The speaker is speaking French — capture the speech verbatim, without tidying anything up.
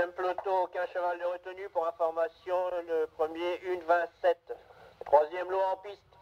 Deuxième peloton, aucun cheval de retenue. Pour information, le premier, une vingt-sept. Troisième lot en piste.